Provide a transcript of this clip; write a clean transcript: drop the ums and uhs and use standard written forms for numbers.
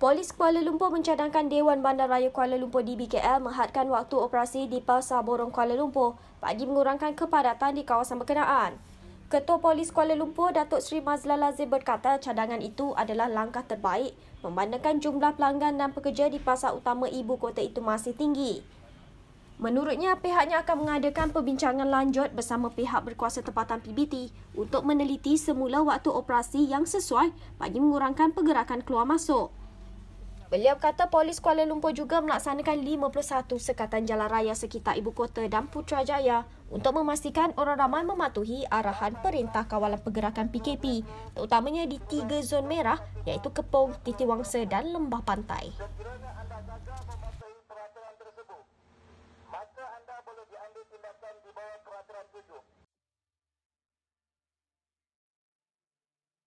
Polis Kuala Lumpur mencadangkan Dewan Bandaraya Kuala Lumpur DBKL menghadkan waktu operasi di Pasar Borong Kuala Lumpur bagi mengurangkan kepadatan di kawasan berkenaan. Ketua Polis Kuala Lumpur, Datuk Seri Mazlan Lazim berkata cadangan itu adalah langkah terbaik memandangkan jumlah pelanggan dan pekerja di pasar utama ibu kota itu masih tinggi. Menurutnya, pihaknya akan mengadakan perbincangan lanjut bersama pihak berkuasa tempatan PBT untuk meneliti semula waktu operasi yang sesuai bagi mengurangkan pergerakan keluar masuk. Beliau kata Polis Kuala Lumpur juga melaksanakan 51 sekatan jalan raya sekitar ibu kota dan Putrajaya untuk memastikan orang ramai mematuhi arahan Perintah Kawalan Pergerakan PKP, terutamanya di 3 zon merah iaitu Kepong, Titiwangsa dan Lembah Pantai.